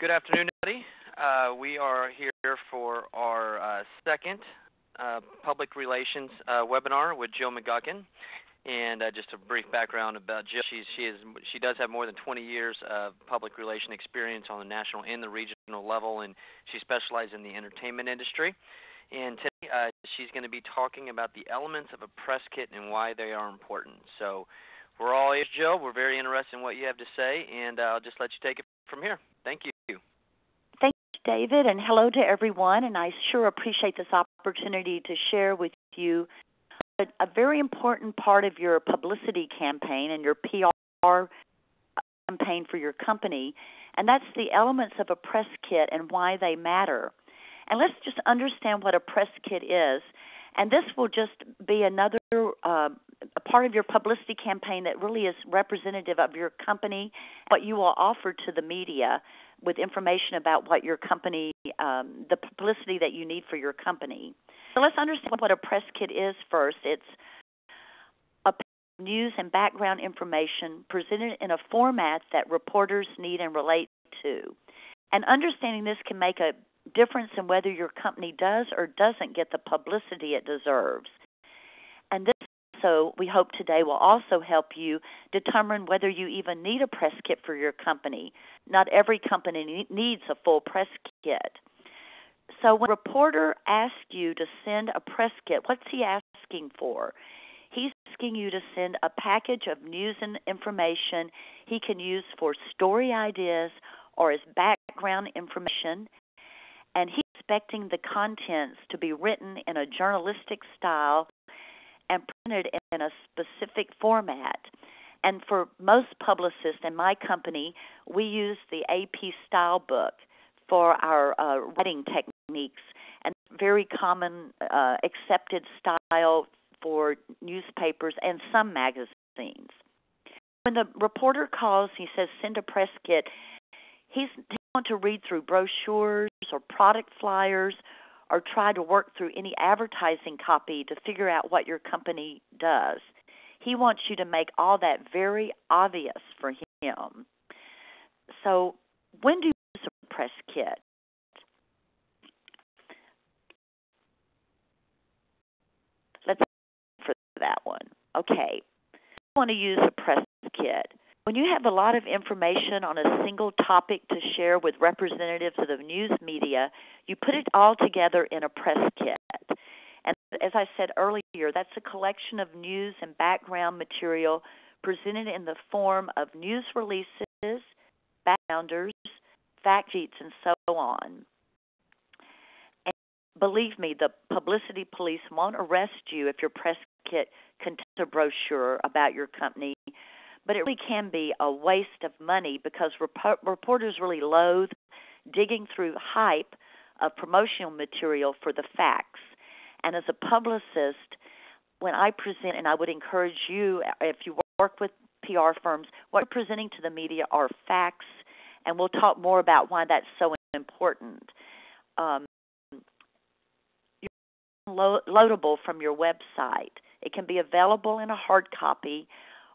Good afternoon, everybody. We are here for our second public relations webinar with Jill McGuckin. And just a brief background about Jill. She does have more than 20 years of public relation experience on the national and the regional level, and she specializes in the entertainment industry. And today she's going to be talking about the elements of a press kit and why they are important. So we're all ears, Jill. We're very interested in what you have to say, and I'll just let you take it from here. Thank you. Thank you, David, and hello to everyone. And I sure appreciate this opportunity to share with you a very important part of your publicity campaign and your PR campaign for your company, and that's the elements of a press kit and why they matter. And let's just understand what a press kit is, and this will just be another a part of your publicity campaign that really is representative of your company, what you will offer to the media with information about what your company, the publicity that you need for your company. So let's understand what a press kit is first. It's a piece of news and background information presented in a format that reporters need and relate to. And understanding this can make a difference in whether your company does or doesn't get the publicity it deserves. And this also, we hope today, will also help you determine whether you even need a press kit for your company. Not every company needs a full press kit. So when a reporter asks you to send a press kit, what's he asking for? He's asking you to send a package of news and information he can use for story ideas or as background information, and he's expecting the contents to be written in a journalistic style and printed in a specific format. And for most publicists in my company, we use the AP style book for our writing techniques, and very common accepted style for newspapers and some magazines. When the reporter calls, he says, send a press kit. He wants to read through brochures or product flyers or try to work through any advertising copy to figure out what your company does. He wants you to make all that very obvious for him. So when do you use a press kit? Let's look for that one. Okay. You want to use a press kit when you have a lot of information on a single topic to share with representatives of the news media. You put it all together in a press kit. And as I said earlier, that's a collection of news and background material presented in the form of news releases, backgrounders, fact sheets, and so on. And believe me, the publicity police won't arrest you if your press kit contains a brochure about your company, but it really can be a waste of money because reporters really loathe digging through hype of promotional material for the facts. And as a publicist, when I present, and I would encourage you, if you work with PR firms, what you're presenting to the media are facts, and we'll talk more about why that's so important. You're loadable from your website. It can be available in a hard copy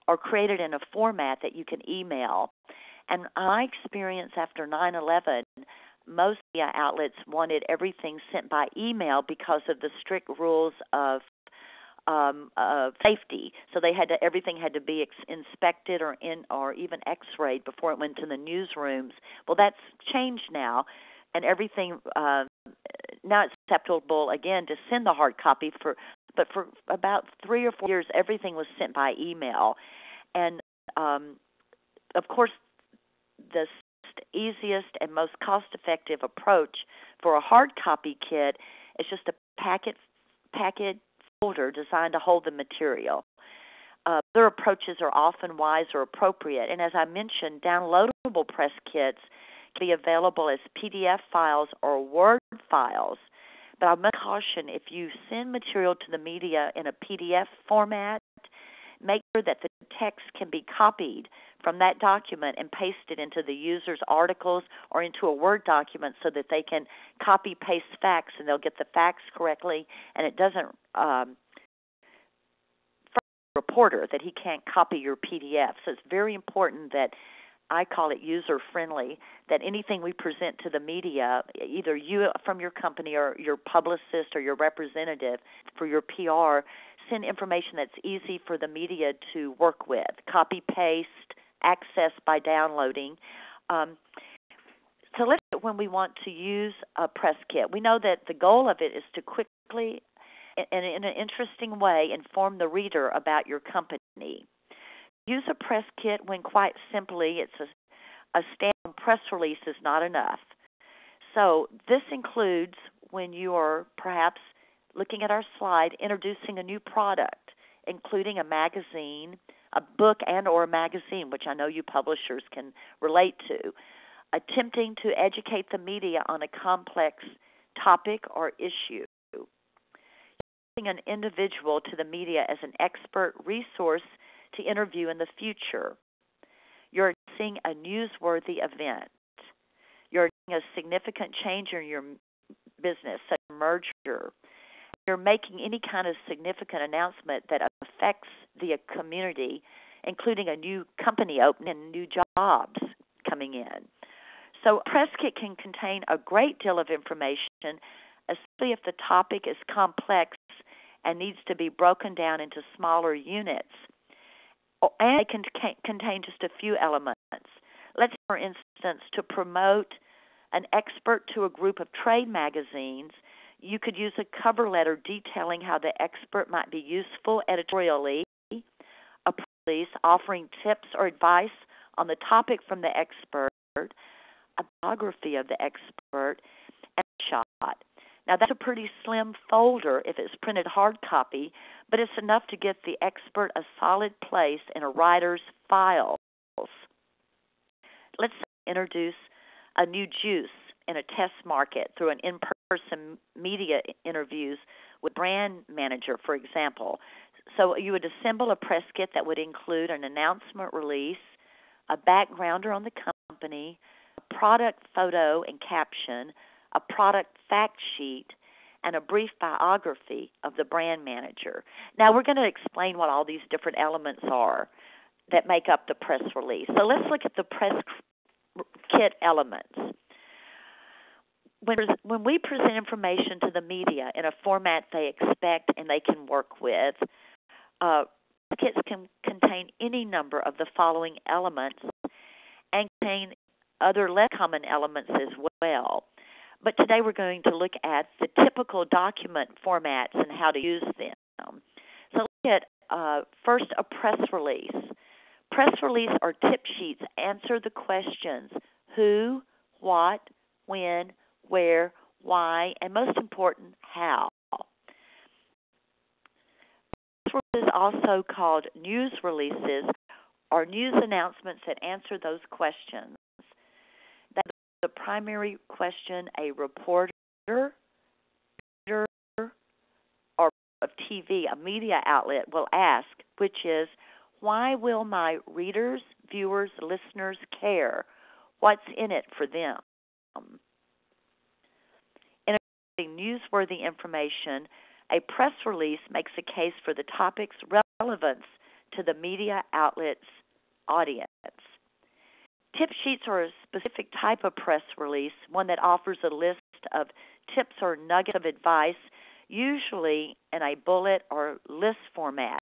or created in a format that you can email. And my experience after 9/11, most media outlets wanted everything sent by email because of the strict rules of safety. So they had to, everything had to be inspected or even X-rayed before it went to the newsrooms. Well, that's changed now, and everything now it's acceptable again to send the hard copy for. But for about 3 or 4 years, everything was sent by email. And, of course, the easiest and most cost-effective approach for a hard copy kit is just a packet folder designed to hold the material. Other approaches are often wise or appropriate. And as I mentioned, downloadable press kits can be available as PDF files or Word files. But I must caution, if you send material to the media in a PDF format, make sure that the text can be copied from that document and pasted into the user's articles or into a Word document so that they can copy-paste facts and they'll get the facts correctly, and it doesn't require the reporter that he can't copy your PDF. So it's very important that I call it user-friendly, that anything we present to the media, either you from your company or your publicist or your representative for your PR, send information that's easy for the media to work with, copy-paste, access by downloading. So let's look at when we want to use a press kit. We know that the goal of it is to quickly and in an interesting way inform the reader about your company. Use a press kit when, quite simply, it's a standalone press release is not enough. So this includes when you are perhaps looking at our slide, introducing a new product, including a magazine, a book and or a magazine, which I know you publishers can relate to, attempting to educate the media on a complex topic or issue. Using an individual to the media as an expert resource to interview in the future. You're announcing a newsworthy event. You're announcing a significant change in your business, such as a merger. You're making any kind of significant announcement that affects the community, including a new company opening and new jobs coming in. So a press kit can contain a great deal of information, especially if the topic is complex and needs to be broken down into smaller units. And it can contain just a few elements. Let's, for instance, to promote an expert to a group of trade magazines, you could use a cover letter detailing how the expert might be useful editorially, a press release offering tips or advice on the topic from the expert, a biography of the expert, and a shot. Now, that's a pretty slim folder if it's printed hard copy, but it's enough to give the expert a solid place in a writer's files. Let's introduce a new juice in a test market through an in-person media interviews with a brand manager, for example. So you would assemble a press kit that would include an announcement release, a backgrounder on the company, a product photo and caption, a product fact sheet, and a brief biography of the brand manager. Now, we're going to explain what all these different elements are that make up the press release. So let's look at the press kit elements. When we present information to the media in a format they expect and they can work with, kits can contain any number of the following elements and contain other less common elements as well. But today we're going to look at the typical document formats and how to use them. So let's look at first a press release. Press release or tip sheets answer the questions who, what, when, where, why, and most important, how. Press releases, also called news releases, are news announcements that answer those questions. The primary question a reporter, or of TV, a media outlet, will ask, which is, why will my readers, viewers, listeners care? What's in it for them? In newsworthy information, a press release makes a case for the topic's relevance to the media outlet's audience. Tip sheets are a specific type of press release, one that offers a list of tips or nuggets of advice, usually in a bullet or list format.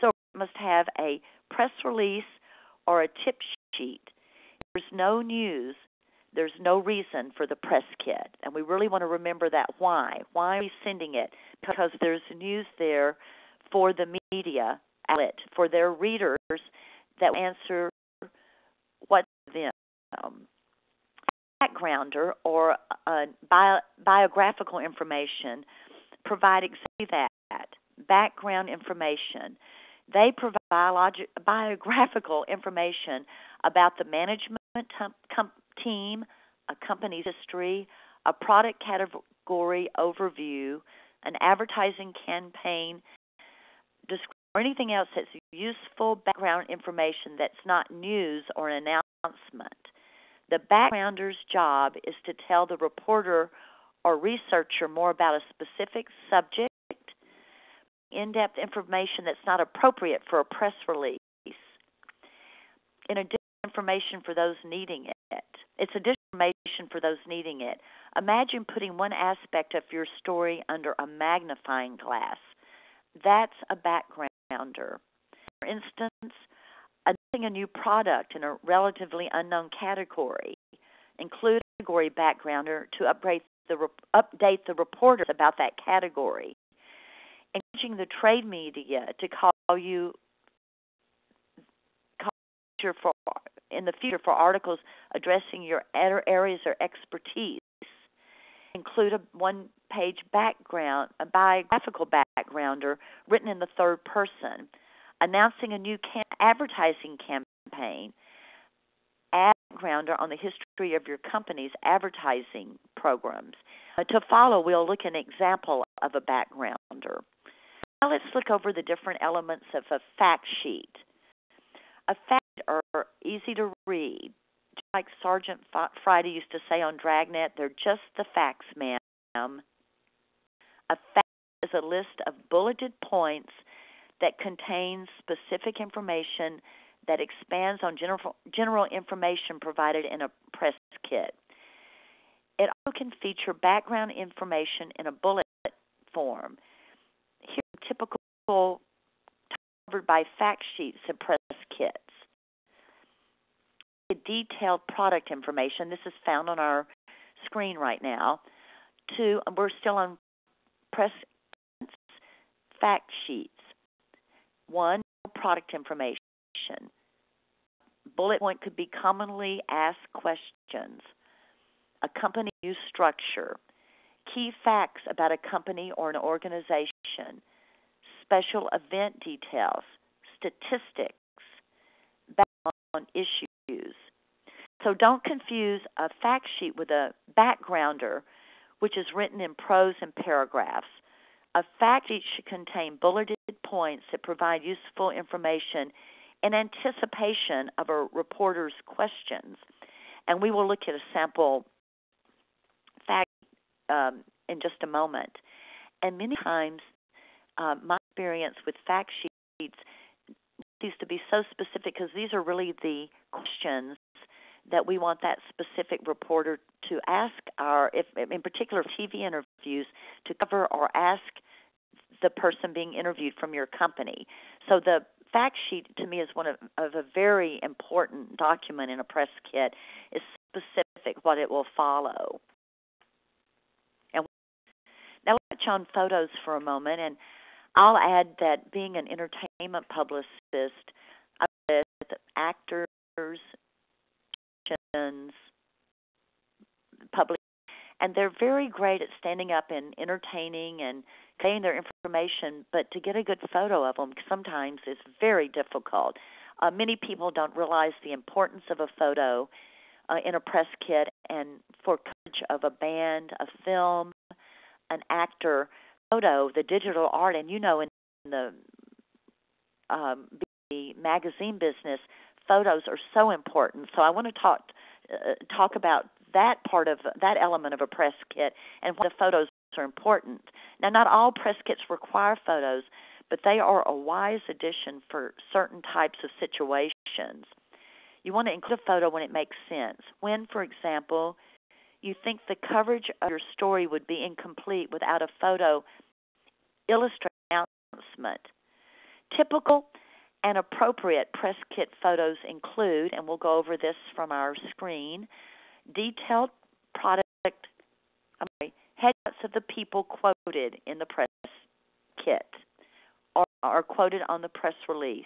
So it must have a press release or a tip sheet. If there's no news, there's no reason for the press kit. And we really want to remember that why. Why are we sending it? Because there's news there for the media outlet, for their readers that will answer what's them. Backgrounder or biographical information provide exactly that, background information. They provide biographical information about the management team, a company's history, a product category overview, an advertising campaign description, or anything else that's useful background information that's not news or an announcement. The backgrounder's job is to tell the reporter or researcher more about a specific subject, in-depth information that's not appropriate for a press release. In addition, information for those needing it. It's additional information for those needing it. Imagine putting one aspect of your story under a magnifying glass. That's a backgrounder. For instance, announcing a new product in a relatively unknown category. Include a category backgrounder to update the reporters about that category. Encouraging the trade media to call you in the future for articles addressing your areas or expertise. Include a one-page background, a biographical backgrounder written in the third person. Announcing a new advertising campaign, backgrounder on the history of your company's advertising programs. To follow, we'll look at an example of a backgrounder. Now let's look over the different elements of a fact sheet. A fact sheet are easy to read. Just like Sergeant Friday used to say on Dragnet, they're just the facts, ma'am. A fact is a list of bulleted points that contains specific information that expands on general information provided in a press kit. It also can feature background information in a bullet form. Here are typical covered by fact sheets and press kits. The detailed product information, this is found on our screen right now. Two, we're still on press kits, fact sheets. One, product information. Bullet point could be commonly asked questions. A company news structure. Key facts about a company or an organization. Special event details. Statistics. Background on issues. So don't confuse a fact sheet with a backgrounder, which is written in prose and paragraphs. A fact sheet should contain bulleted points that provide useful information in anticipation of a reporter's questions. And we will look at a sample fact in just a moment. And many times, my experience with fact sheets seems to be so specific because these are really the questions that we want that specific reporter to ask in particular TV interviews, to cover or ask the person being interviewed from your company. So the fact sheet to me is one of a very important document in a press kit. It's specific what it will follow. And now we'll touch on photos for a moment, and I'll add that being an entertainment publicist, I've read that actors, public, and they're very great at standing up and entertaining and conveying their information, but to get a good photo of them sometimes is very difficult. Many people don't realize the importance of a photo in a press kit, and for coverage of a band, a film, an actor, photo, the digital art, and you know in the magazine business, photos are so important. So I want to talk about that part of that element of a press kit and why the photos are important. Now, not all press kits require photos, but they are a wise addition for certain types of situations. You want to include a photo when it makes sense. When, for example, you think the coverage of your story would be incomplete without a photo illustrating the announcement. Typical and appropriate press kit photos include, and we'll go over this from our screen, detailed headshots of the people quoted in the press kit or are quoted on the press release,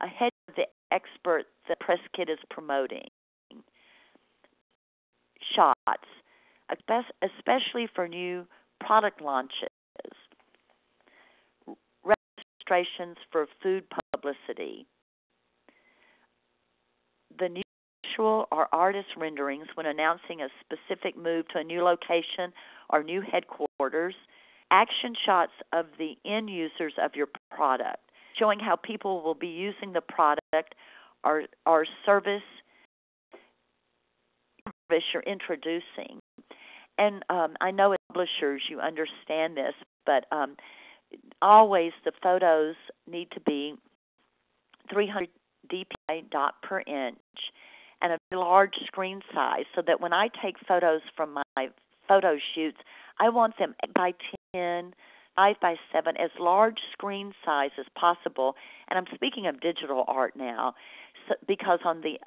a headshot of the expert the press kit is promoting, shots, especially for new product launches, registrations for food publicity, the new visual or artist renderings when announcing a specific move to a new location or new headquarters, action shots of the end users of your product, showing how people will be using the product or service you're introducing. And I know as publishers you understand this, but always the photos need to be 300 dpi.per inch, and a large screen size so that when I take photos from my photo shoots, I want them 8 by 10, 5 by 7, as large screen size as possible. And I'm speaking of digital art now, so, because on the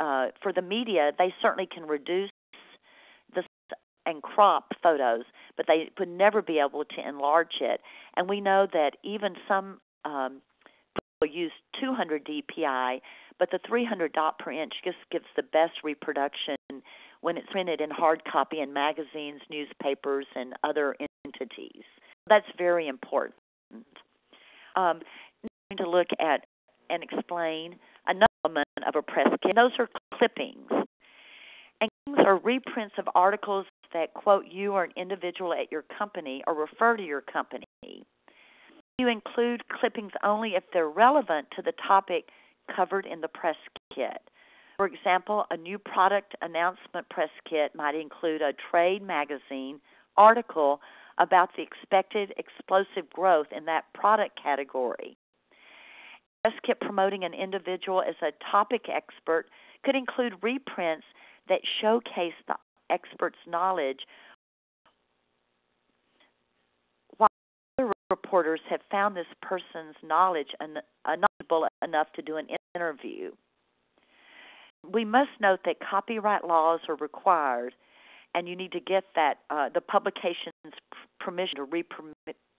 for the media, they certainly can reduce the and crop photos, but they would never be able to enlarge it. And we know that even some people use 200 DPI, but the 300 dot per inch just gives the best reproduction when it's printed in hard copy in magazines, newspapers, and other entities. That's very important. I'm going to look at and explain another element of a press kit. Those are clippings. And clippings are reprints of articles that quote you or an individual at your company or refer to your company. You include clippings only if they're relevant to the topic covered in the press kit. For example, a new product announcement press kit might include a trade magazine article about the expected explosive growth in that product category. A press kit promoting an individual as a topic expert could include reprints that showcase the expert's knowledge, while other reporters have found this person's knowledge knowledgeable enough to do an interview. We must note that copyright laws are required, and you need to get that the publication's permission to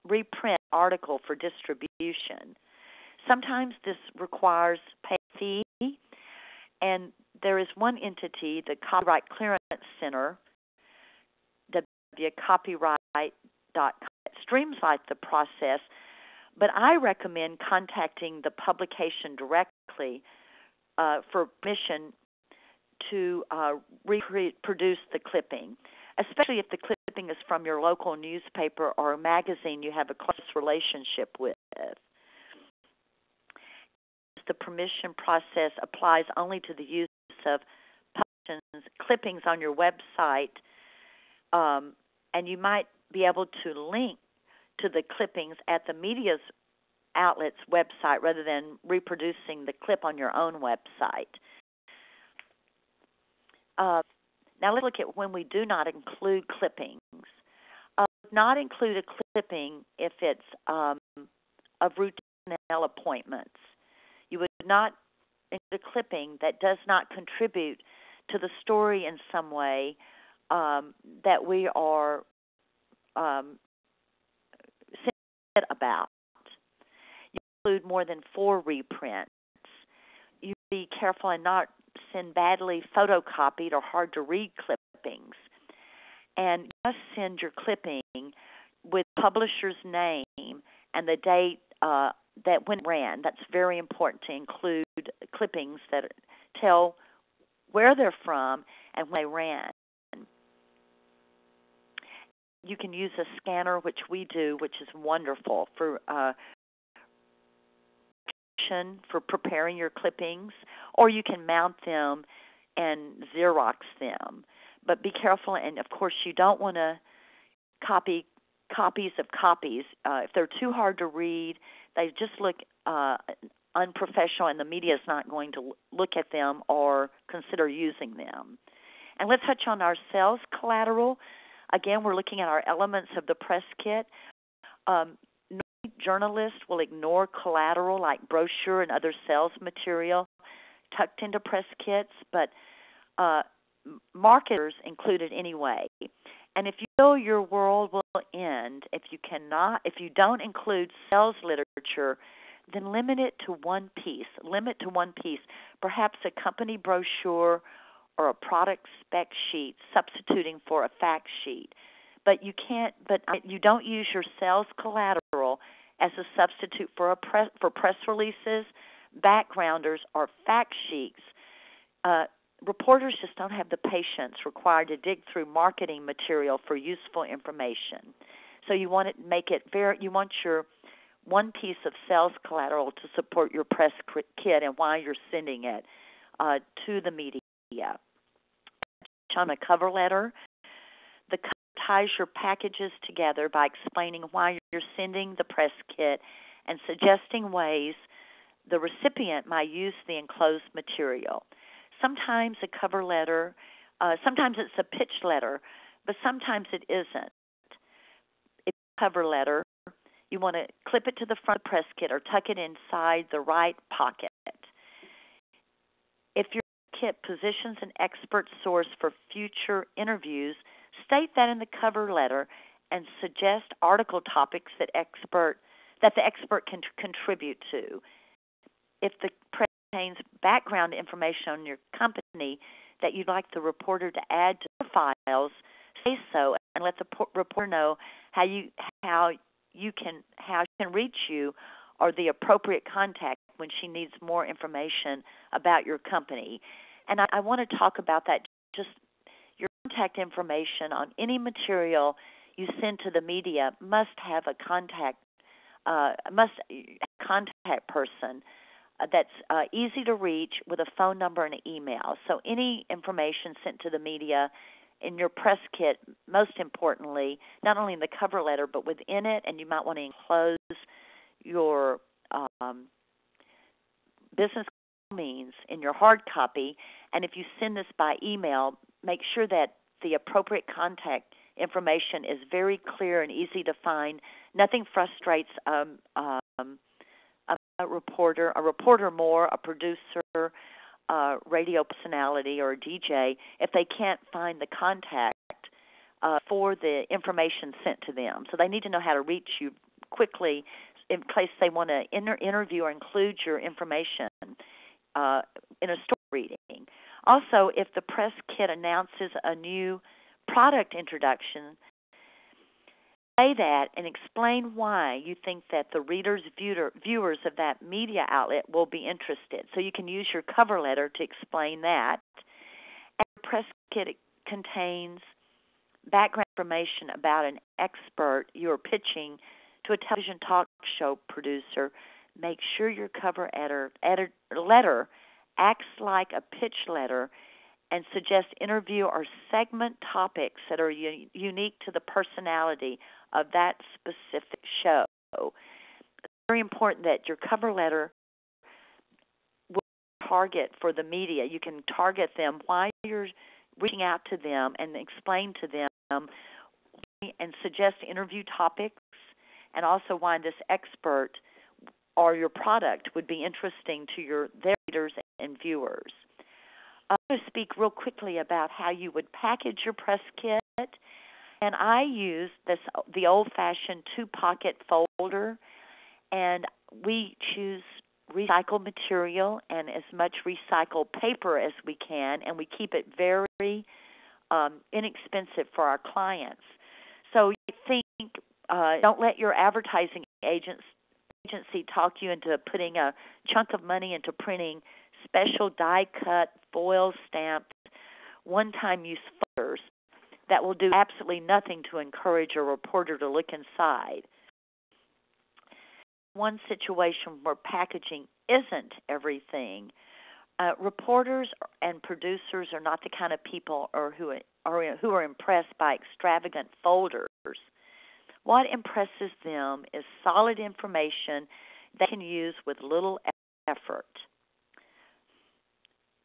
reprint article for distribution. Sometimes this requires pay a fee, and there is one entity, the Copyright Clearance Center, www.copyright.com, that streamlines the process, but I recommend contacting the publication directly for permission to reproduce the clipping, especially if the clipping is from your local newspaper or a magazine you have a close relationship with. The permission process applies only to the use of clippings on your website, and you might be able to link to the clippings at the media's outlet's website rather than reproducing the clip on your own website. Now let's look at when we do not include clippings. Not include a clipping if it's of routine mail appointments. You would not include a clipping that does not contribute to the story in some way that we are sad about. You include more than 4 reprints. You be careful and not send badly photocopied or hard-to-read clippings. And you must send your clipping with publisher's name and the date that when it ran. That's very important to include clippings that tell where they're from and when they ran. You can use a scanner, which we do, which is wonderful for preparing your clippings, or you can mount them and Xerox them. But be careful, and of course you don't want to copy copies of copies. If they're too hard to read, they just look unprofessional, and the media is not going to look at them or consider using them. And let's touch on our sales collateral. Again, we're looking at our elements of the press kit. No journalist will ignore collateral like brochure and other sales material tucked into press kits, but marketers include it anyway. And if you feel your world will end if you don't include sales literature, then limit it to one piece. Perhaps a company brochure or a product spec sheet, substituting for a fact sheet. But you don't use your sales collateral as a substitute for press releases, backgrounders, or fact sheets. Reporters just don't have the patience required to dig through marketing material for useful information. So you want to make it you want your one piece of sales collateral to support your press kit and why you're sending it to the media. On a cover letter, the cover ties your packages together by explaining why you're sending the press kit and suggesting ways the recipient might use the enclosed material. Sometimes a cover letter, sometimes it's a pitch letter, but sometimes it isn't. If it's a cover letter, you want to clip it to the front of the press kit or tuck it inside the right pocket. If your kit positions an expert source for future interviews, state that in the cover letter and suggest article topics that the expert can contribute to. If the press contains background information on your company that you'd like the reporter to add to the files, say so and let the reporter know how she can reach you or the appropriate contact when she needs more information about your company. And I want to talk about that, just your contact information on any material you send to the media must have a contact person that's easy to reach with a phone number and an email. So any information sent to the media in your press kit, most importantly, not only in the cover letter but within it, and you might want to enclose your business means in your hard copy. And if you send this by email, make sure that the appropriate contact information is very clear and easy to find. Nothing frustrates a reporter more, a producer, a radio personality, or a DJ if they can't find the contact for the information sent to them. So they need to know how to reach you quickly in case they want to interview or include your information in a story reading. Also, if the press kit announces a new product introduction, say that and explain why you think that the readers, viewers of that media outlet will be interested. So you can use your cover letter to explain that. And the press kit contains background information about an expert you are pitching to a television talk show producer. Make sure your cover letter acts like a pitch letter and suggest interview or segment topics that are unique to the personality of that specific show. It's very important that your cover letter will target for the media. You can target them why you're reaching out to them and explain to them and suggest interview topics, and also why this expert or your product would be interesting to their readers and viewers. I'm going to speak real quickly about how you would package your press kit, and I use the old-fashioned two-pocket folder, and we choose recycled material and as much recycled paper as we can, and we keep it very inexpensive for our clients. So you think, don't let your advertising agency talk you into putting a chunk of money into printing special die-cut, foil-stamped, one-time use folders that will do absolutely nothing to encourage a reporter to look inside. One situation where packaging isn't everything. Reporters and producers are not the kind of people who are impressed by extravagant folders. What impresses them is solid information they can use with little effort.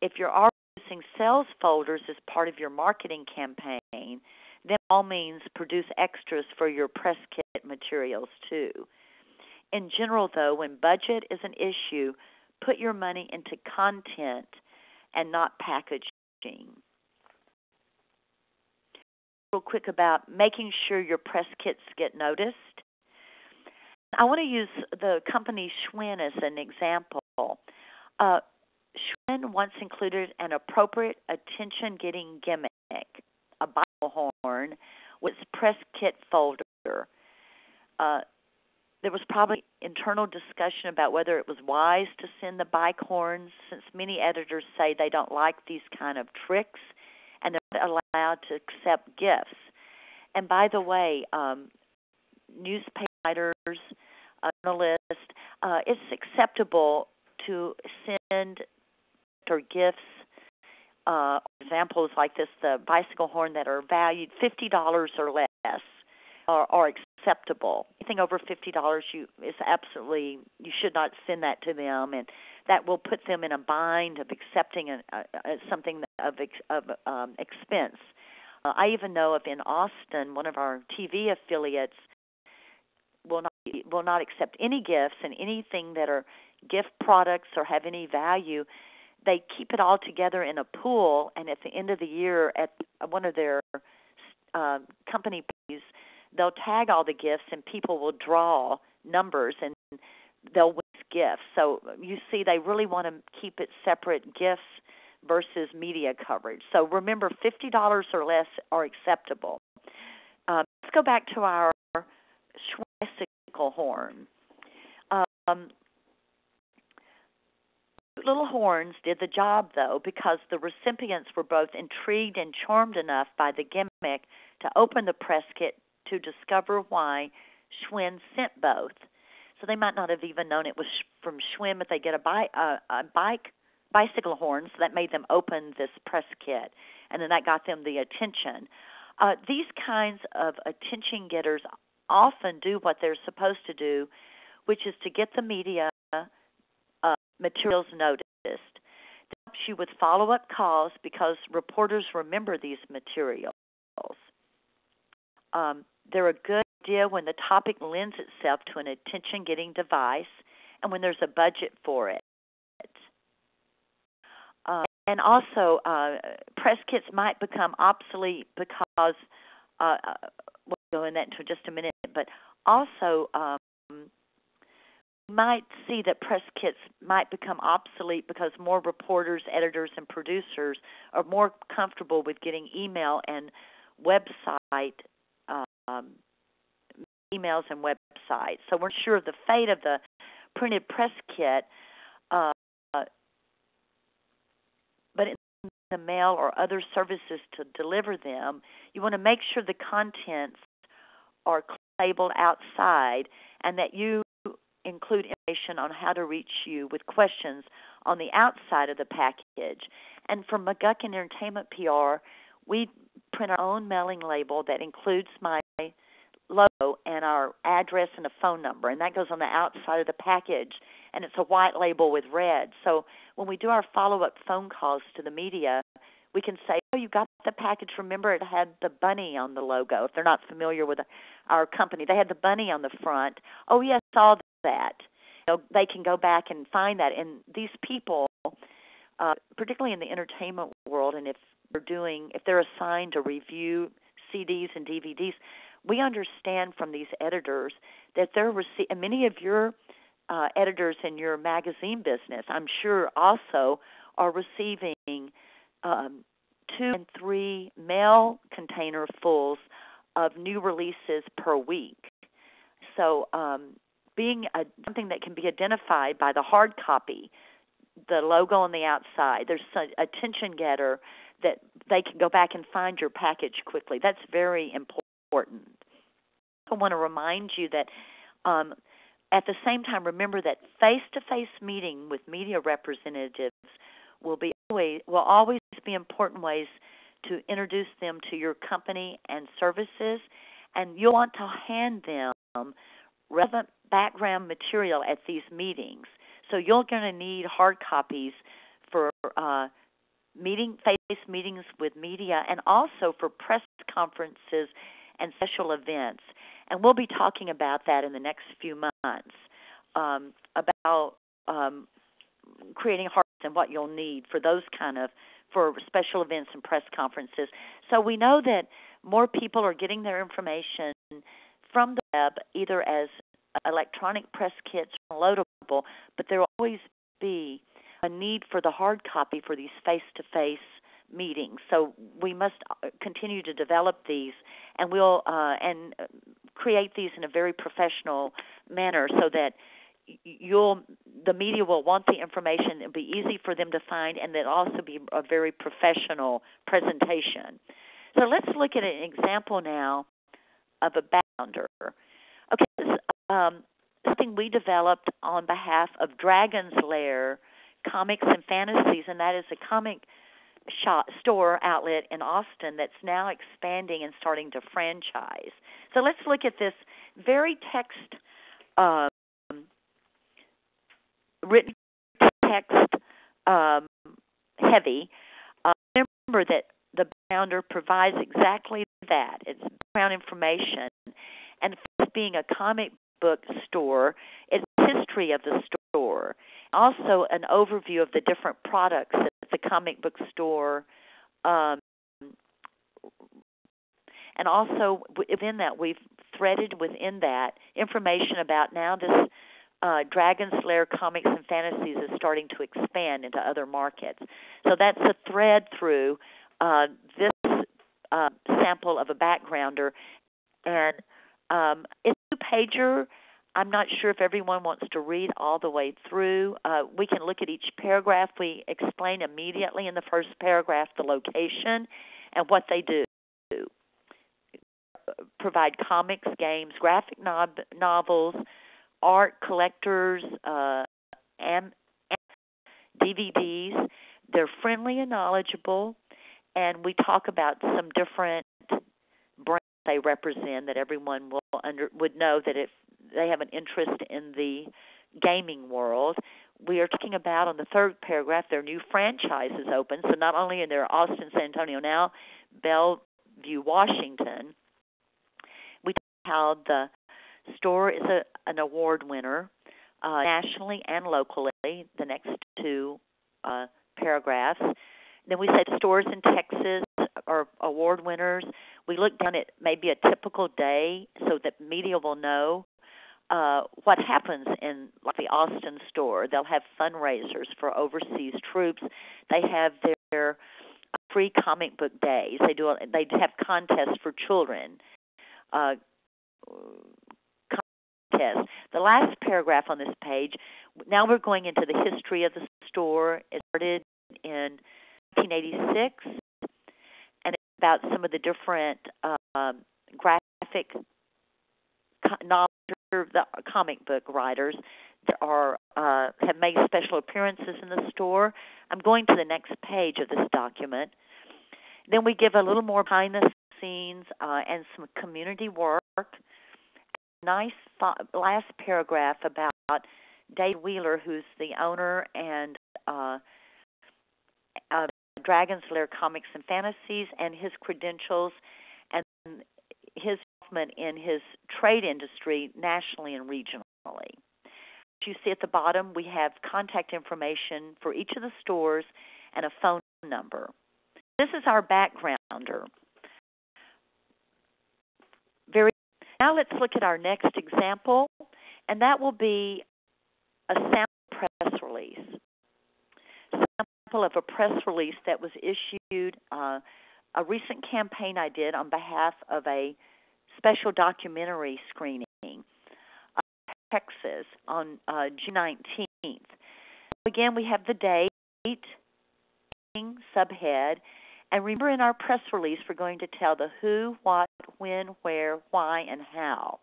If you're already producing sales folders as part of your marketing campaign, then by all means produce extras for your press kit materials too. In general, though, when budget is an issue, put your money into content and not packaging. Real quick about making sure your press kits get noticed. I want to use the company Schwinn as an example. Schwinn once included an appropriate attention-getting gimmick, a Bible horn, with its press kit folder. There was probably internal discussion about whether it was wise to send the bike horns, since many editors say they don't like these kind of tricks and they're not allowed to accept gifts. And by the way, newspaper writers, journalists, it's acceptable to send or gifts, examples like this, the bicycle horn, that are valued $50 or less, or acceptable. Anything over $50 is absolutely, you should not send that to them, and that will put them in a bind of accepting something of expense. I even know of in Austin, one of our TV affiliates will not accept any gifts and anything that are gift products or have any value. They keep it all together in a pool, and at the end of the year at one of their company parties, they'll tag all the gifts, and people will draw numbers, and they'll win gifts. So you see, they really want to keep it separate, gifts versus media coverage. So remember, $50 or less are acceptable. Let's go back to our Schwinn bicycle horn. Little horns did the job, though, because the recipients were both intrigued and charmed enough by the gimmick to open the press kit to discover why Schwinn sent both. So they might not have even known it was from Schwinn, but they get a bicycle horn, so that made them open this press kit, and then that got them the attention. These kinds of attention getters often do what they're supposed to do, which is to get the media materials noticed. This helps you with follow-up calls because reporters remember these materials. They're a good idea when the topic lends itself to an attention-getting device and when there's a budget for it. And also, press kits might become obsolete because, we'll go into that in just a minute, but also we might see that press kits might become obsolete because more reporters, editors, and producers are more comfortable with getting emails and websites. So we're sure of the fate of the printed press kit, but in the mail or other services to deliver them, you want to make sure the contents are labeled outside and that you include information on how to reach you with questions on the outside of the package. And from McGuckin Entertainment PR, we print our own mailing label that includes my logo and our address and a phone number, and that goes on the outside of the package, and it's a white label with red. So when we do our follow-up phone calls to the media, we can say, oh, you got the package. Remember, it had the bunny on the logo. If they're not familiar with our company, they had the bunny on the front. Oh, yes, I saw that. You know, they can go back and find that. And these people, particularly in the entertainment world, and if they're assigned to review CDs and DVDs, we understand from these editors that many of your editors in your magazine business, I'm sure, also are receiving 2 and 3 mail container fulls of new releases per week. So being something that can be identified by the hard copy, the logo on the outside, there's an attention getter that they can go back and find your package quickly. That's very important. I want to remind you that at the same time, remember that face-to-face meeting with media representatives will always be important ways to introduce them to your company and services, and you'll want to hand them relevant background material at these meetings. So you're going to need hard copies for face-to-face meetings with media and also for press conferences and special events. And we'll be talking about that in the next few months, about creating hard copies and what you'll need for those for special events and press conferences. So we know that more people are getting their information from the web, either as electronic press kits or downloadable, but there will always be a need for the hard copy for these face-to-face meetings. So we must continue to develop these, and we'll create these in a very professional manner so that the media will want the information. It'll be easy for them to find, and it'll also be a very professional presentation. So let's look at an example now of a bounder. Okay, this is something we developed on behalf of Dragon's Lair Comics and Fantasies, and that is a comic shop, store outlet in Austin that's now expanding and starting to franchise. So let's look at this very text, written text heavy. Remember that the founder provides exactly that. It's background information. And being a comic book store, it's history of the store, also an overview of the different products that the comic book store, and also within that, we've threaded within that information about now this Dragon's Lair Comics and Fantasies is starting to expand into other markets. So that's a thread through this sample of a backgrounder. And it's a two-pager. I'm not sure if everyone wants to read all the way through. We can look at each paragraph. We explain immediately in the first paragraph the location and what they do. Provide comics, games, graphic novels, art, collectors, and DVDs. They're friendly and knowledgeable, and we talk about some different brands they represent that everyone will would know that if they have an interest in the gaming world. We are talking about, on the third paragraph, their new franchises open, so not only in their Austin, San Antonio, now Bellevue, Washington. We talk about how the store is an award winner nationally and locally, the next two paragraphs. Then we said stores in Texas are award winners. We look down at maybe a typical day so that media will know what happens in like the Austin store. They'll have fundraisers for overseas troops. They have their free comic book days. They have contests for children. The last paragraph on this page, now we're going into the history of the store. It started in 1986, and it's about some of the different graphic novels, the comic book writers that are have made special appearances in the store. I'm going to the next page of this document. Then we give a little more behind the scenes and some community work. Nice last paragraph about Dave Wheeler, who's the owner and Dragon's Lair Comics and Fantasies, and his credentials and his involvement in his trade industry nationally and regionally. As you see at the bottom, we have contact information for each of the stores and a phone number. This is our backgrounder. Now let's look at our next example, and that will be a sample press release. Sample of a press release that was issued, a recent campaign I did on behalf of a special documentary screening in Texas on June 19th. Again, we have the date, subhead. And remember, in our press release, we're going to tell the who, what, when, where, why, and how.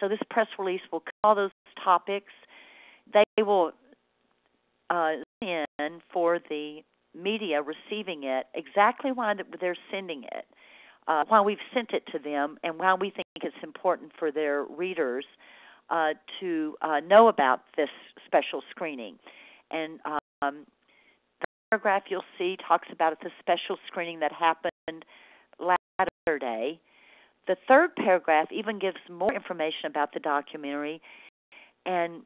So this press release will call those topics. They will send in for the media receiving it exactly why they're sending it, why we've sent it to them, and why we think it's important for their readers to know about this special screening. And paragraph you'll see talks about the special screening that happened last Saturday. The third paragraph even gives more information about the documentary and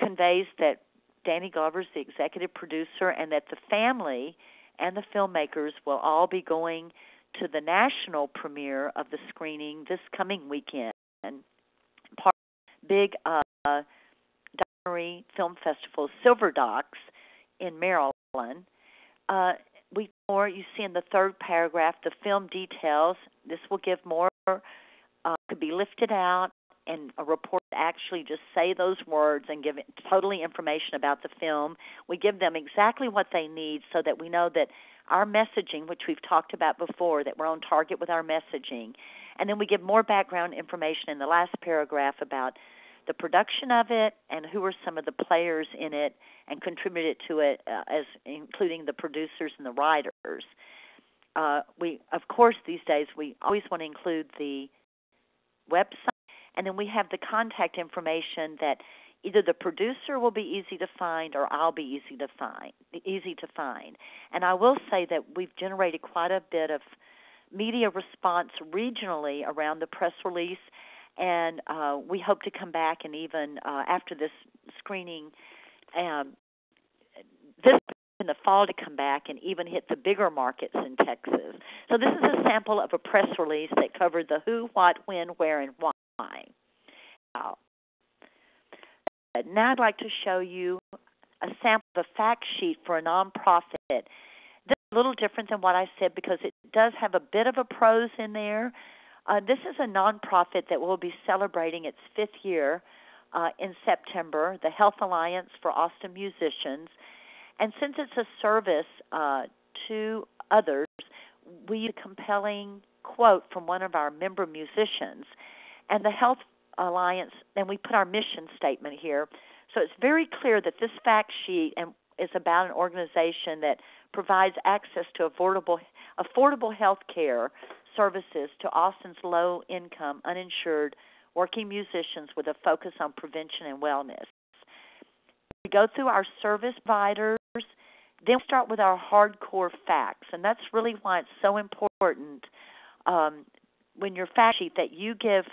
conveys that Danny Glover's the executive producer and that the family and the filmmakers will all be going to the national premiere of the screening this coming weekend. Part of the big documentary film festival, Silver Docs, in Maryland. You see in the third paragraph the film details. This will give more, could be lifted out, and a report actually just say those words and give it totally information about the film. We give them exactly what they need so that we know that our messaging, which we've talked about before, that we're on target with our messaging. And then we give more background information in the last paragraph about the production of it and who are some of the players in it and contributed to it, as including the producers and the writers. We, of course, these days we always want to include the website, and then we have the contact information that either the producer will be easy to find or I'll be easy to find. And I will say that we've generated quite a bit of media response regionally around the press release, and we hope to come back and even after this screening this in the fall to come back and even hit the bigger markets in Texas. So this is a sample of a press release that covered the who, what, when, where, and why. Now I'd like to show you a sample of a fact sheet for a nonprofit. This is a little different than what I said because it does have a bit of a prose in there. This is a nonprofit that will be celebrating its 5th year in September, the Health Alliance for Austin Musicians. And since it's a service to others, we use a compelling quote from one of our member musicians. And the Health Alliance, and we put our mission statement here. So it's very clear that this fact sheet is about an organization that provides access to affordable health care services to Austin's low-income, uninsured, working musicians with a focus on prevention and wellness. We go through our service providers, then we start with our hardcore facts, and that's really why it's so important when your fact sheet that you give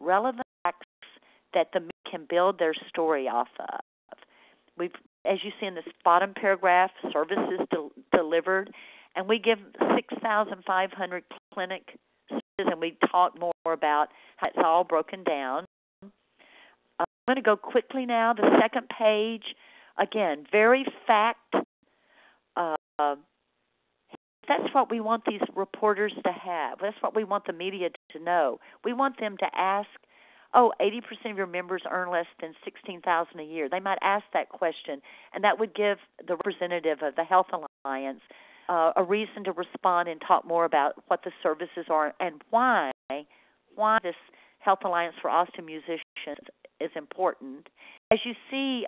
relevant facts that the media can build their story off of. We've, as you see in this bottom paragraph, services delivered, and we give 6,500 clinic services, and we talk more about how it's all broken down. I'm going to go quickly now. The second page, again, very fact. That's what we want these reporters to have. That's what we want the media to know. We want them to ask, 80% of your members earn less than $16,000 a year. They might ask that question, and that would give the representative of the Health Alliance a reason to respond and talk more about what the services are and why this Health Alliance for Austin Musicians is important. As you see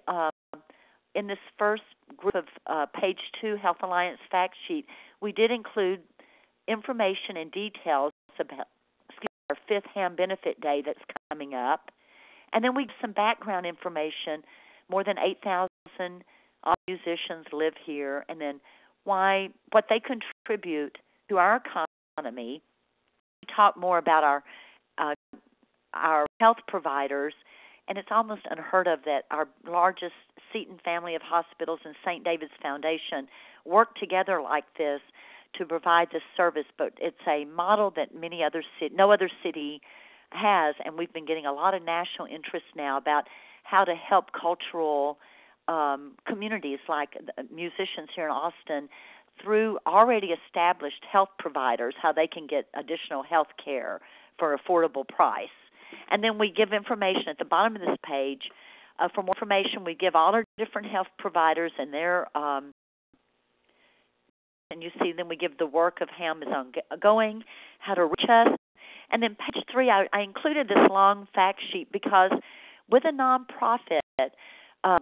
in this first group of page 2 Health Alliance fact sheet, we did include information and details about our 5th ham benefit day that's coming up. And then we have some background information. More than 8,000 musicians live here, and then what they contribute to our economy. We talk more about our health providers, and it's almost unheard of that our largest Seton Family of Hospitals and St. David's Foundation work together like this to provide this service, but it's a model that no other city has, and we've been getting a lot of national interest now about how to help cultural communities like musicians here in Austin through already established health providers, how they can get additional health care for an affordable price. And then we give information at the bottom of this page. For more information, we give all our different health providers and their and you see then we give the work of HAM is ongoing, how to reach us. And then page 3, I included this long fact sheet because with a nonprofit,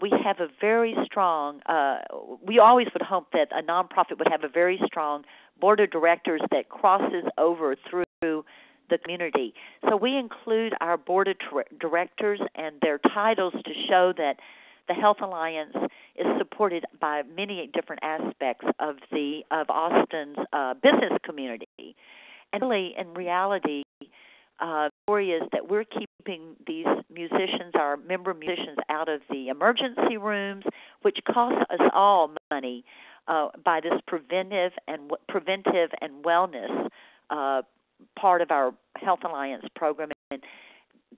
we have a very strong, we always would hope that a nonprofit would have a very strong board of directors that crosses over through the community. So we include our board of directors and their titles to show that the Health Alliance is supported by many different aspects of Austin's business community. And really, in reality, the story is that we're keeping these musicians, our member musicians, out of the emergency rooms, which costs us all money by this preventive and wellness part of our Health Alliance program. And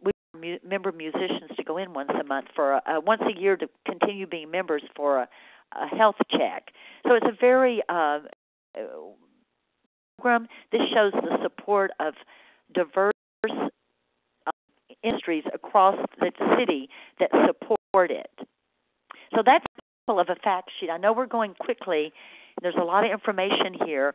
we want member musicians to go in once a year to continue being members for a health check. So it's a very program. This shows the support of diverse industries across the city that support it. So that's a sample of a fact sheet. I know we're going quickly. There's a lot of information here,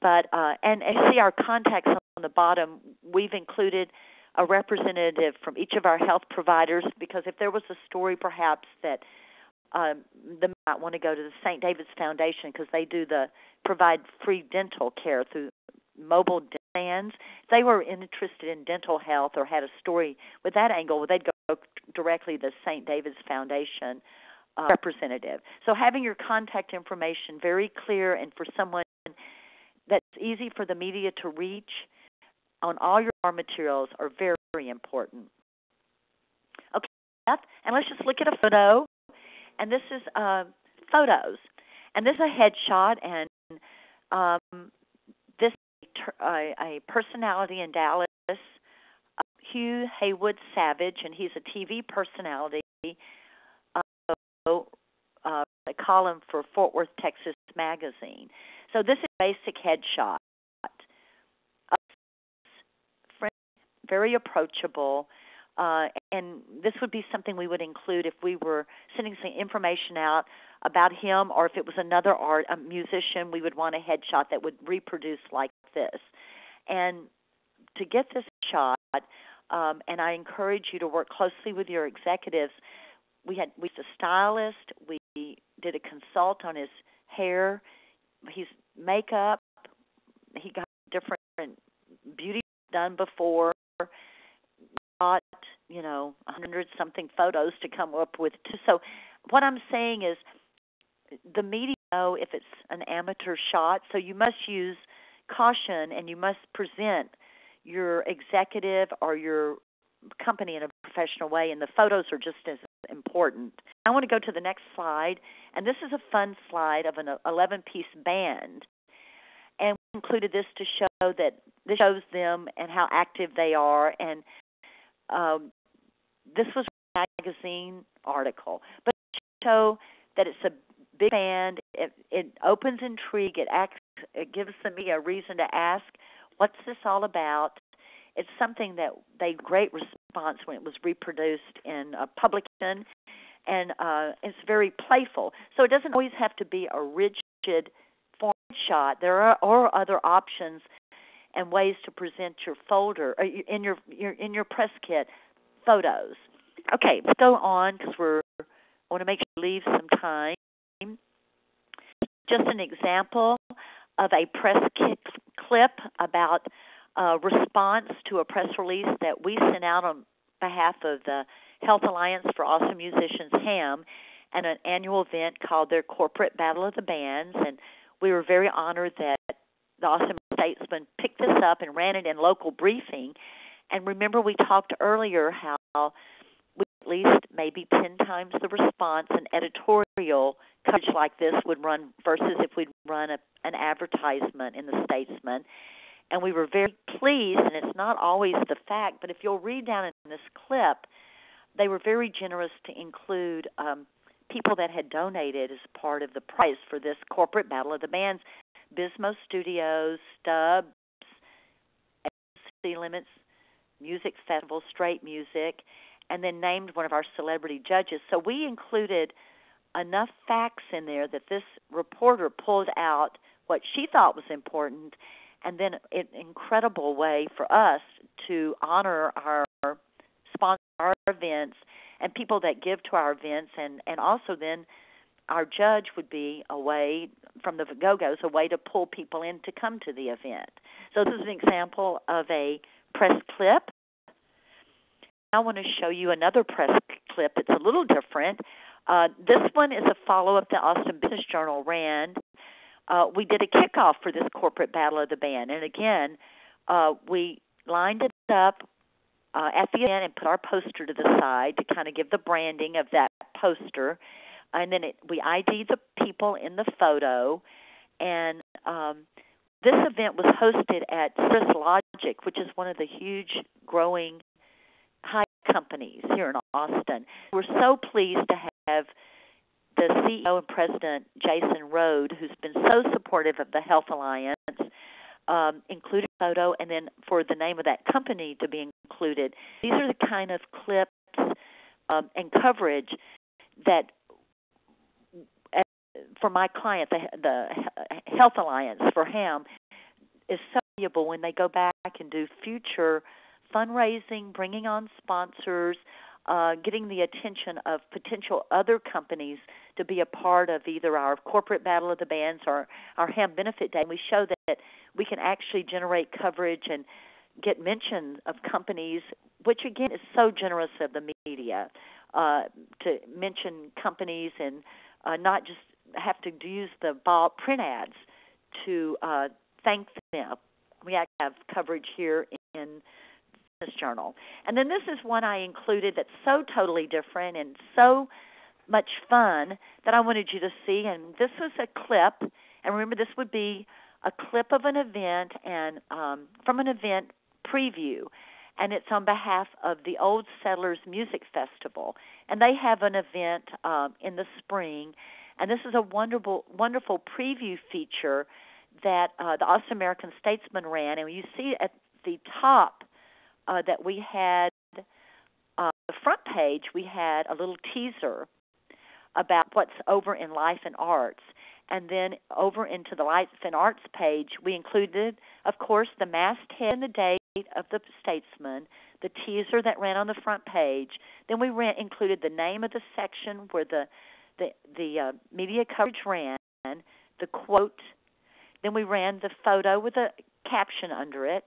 but and you see our contacts on the bottom. We've included a representative from each of our health providers, because if there was a story perhaps that they might want to go to the St. David's Foundation, because they do provide free dental care through mobile dental vans. If they were interested in dental health or had a story with that angle, well, they'd go directly to the St. David's Foundation representative. So having your contact information very clear and for someone that's easy for the media to reach on all your materials are very, very important. Okay, and let's just look at a photo. And this is photos. And this is a headshot, and this is a personality in Dallas, Hugh Haywood Savage, and he's a TV personality. A column for Fort Worth, Texas magazine. So this is a basic headshot. Very approachable, and this would be something we would include if we were sending some information out about him, or if it was another musician, we would want a headshot that would reproduce like this. And to get this shot, and I encourage you to work closely with your executives. We used a stylist. We did a consult on his hair, his makeup. He got different beauty done before. Got, 100-something photos to come up with. So what I'm saying is the media know if it's an amateur shot, so you must use caution and you must present your executive or your company in a professional way, and the photos are just as important. I want to go to the next slide, and this is a fun slide of an 11-piece band. And we included this to show that this shows them and how active they are. And this was a magazine article. But to show that it's a big band, it opens intrigue, it gives the media a reason to ask, what's this all about? It's something that they great response when it was reproduced in a publication. And it's very playful. So it doesn't always have to be a rigid shot. There are other options and ways to present your folder or in your press kit photos. Okay, let's go on because I want to make sure we leave some time. Just an example of a press kit clip about a response to a press release that we sent out on behalf of the Health Alliance for Austin Musicians, HAM, and an annual event called their Corporate Battle of the Bands. And we were very honored that the Austin Statesman picked this up and ran it in local briefing. And remember, we talked earlier how we at least maybe 10 times the response an editorial coverage like this would run versus if we'd run an advertisement in the Statesman. And we were very pleased, and it's not always the fact, but if you'll read down in this clip, they were very generous to include people that had donated as part of the prize for this Corporate Battle of the Bands: Bismo Studios, Stubbs, C Limits Music Festival, Straight Music, and then named one of our celebrity judges. So we included enough facts in there that this reporter pulled out what she thought was important, and then an incredible way for us to honor our sponsors, our events, and people that give to our events, and also then our judge would be a way, from the Go-Go's, a way to pull people in to come to the event. So this is an example of a press clip. I want to show you another press clip. It's a little different. This one is a follow-up that Austin Business Journal ran. We did a kickoff for this Corporate Battle of the Band, and again, we lined it up at the end and put our poster to the side to kind of give the branding of that poster. And then we ID'd the people in the photo. And this event was hosted at Cirrus Logic, which is one of the huge, growing, high companies here in Austin. We're so pleased to have the CEO and president, Jason Rode, who's been so supportive of the Health Alliance, included a photo, and then for the name of that company to be included. These are the kind of clips and coverage that, for my client, the Health Alliance for HAM, is so valuable when they go back and do future fundraising, bringing on sponsors, getting the attention of potential other companies to be a part of either our corporate battle of the bands or our ham benefit day. And we show that we can actually generate coverage and get mention of companies, which again is so generous of the media, to mention companies and not just have to use the ball print ads to thank them. We have coverage here in Business Journal. And then this is one I included that's so totally different and so much fun that I wanted you to see. And this was a clip, and remember this would be a clip of an event and from an event preview, and it's on behalf of the Old Settlers Music Festival. And they have an event in the spring, and this is a wonderful, wonderful preview feature that the Austin American Statesman ran. And you see at the top that we had the front page, we had a little teaser about what's over in Life and Arts. And then over into the Life and Arts page, we included, of course, the masthead and the date of the Statesman, the teaser that ran on the front page. Then we included the name of the section where the media coverage ran, the quote. Then we ran the photo with a caption under it.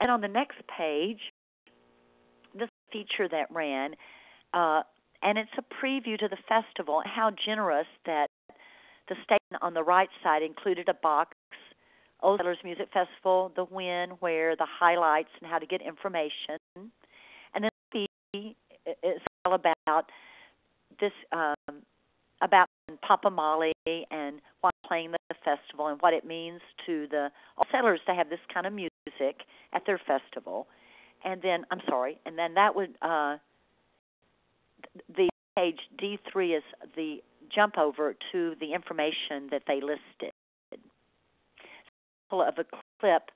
And on the next page, this feature that ran, and it's a preview to the festival, and how generous that the statement on the right side included a box, Old Settlers Music Festival, the when, where, the highlights, and how to get information. And then the B is all about this, about Papa Molly and why playing the festival and what it means to the Old Settlers to have this kind of music at their festival. And then, I'm sorry, and then that would, the page D3 is the jump over to the information that they listed. Of a clip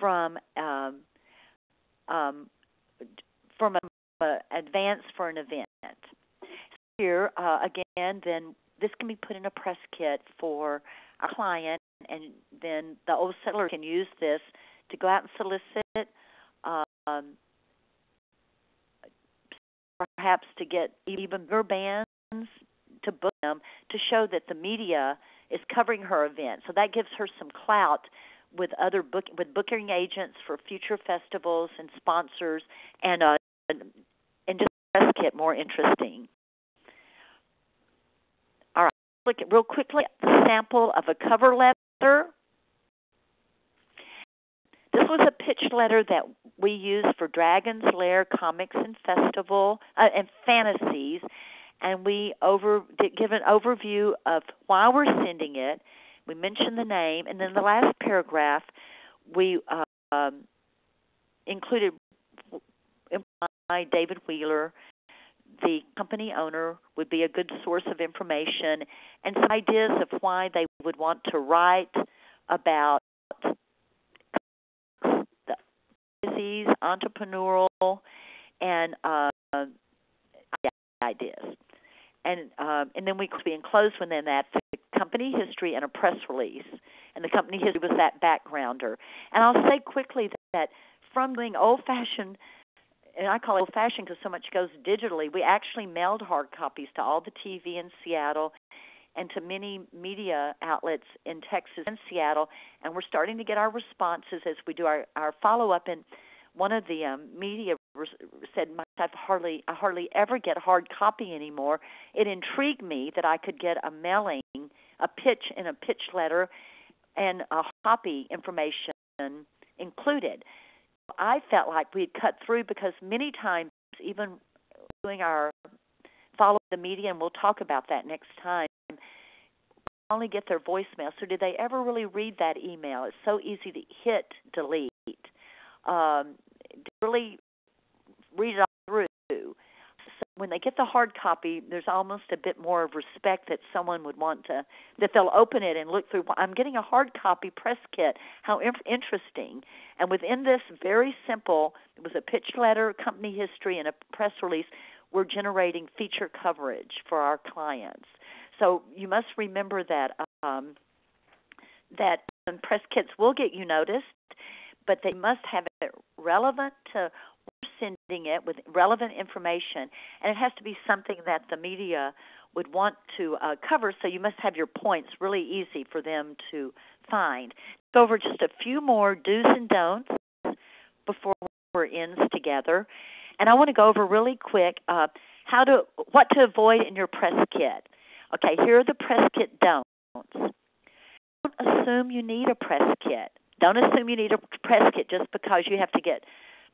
from an advance for an event. Here again, then this can be put in a press kit for our client, and then the Old Settler can use this to go out and solicit, perhaps to get even bigger bands to book them, to show that the media is covering her event. So that gives her some clout with other booking agents for future festivals and sponsors, and just press kit more interesting. All right, look at real quickly the sample of a cover letter. This was a pitch letter that we used for Dragon's Lair Comics and Festival and Fantasies. And we give an overview of why we're sending it. We mention the name, and then the last paragraph we included by David Wheeler, the company owner, would be a good source of information and some ideas of why they would want to write about the disease, entrepreneurial, and ideas. And then we enclosed within that the company history and a press release. And the company history was that backgrounder. And I'll say quickly that from doing old-fashioned, and I call it old-fashioned because so much goes digitally, we actually mailed hard copies to all the TV in Seattle and to many media outlets in Texas and Seattle. And we're starting to get our responses as we do our follow-up. And one of the media said, I hardly ever get hard copy anymore. It intrigued me that I could get a mailing, a pitch in a pitch letter, and a copy information included. I felt like we had cut through, because many times, even doing our follow the media, and we'll talk about that next time, we only get their voicemail. So did they ever really read that email? It's so easy to hit delete. Really read it all through. So when they get the hard copy, there's almost a bit more of respect that someone would want to, that they'll open it and look through. I'm getting a hard copy press kit. How interesting. And within this, very simple, it was a pitch letter, company history, and a press release. We're generating feature coverage for our clients. So you must remember that that press kits will get you noticed, but they must have it relevant to sending it with relevant information, and it has to be something that the media would want to cover, so you must have your points really easy for them to find. Go over just a few more do's and don'ts before we're ends together, and I want to go over really quick what to avoid in your press kit. Okay, here are the press kit don'ts. Don't assume you need a press kit. Don't assume you need a press kit just because you have to get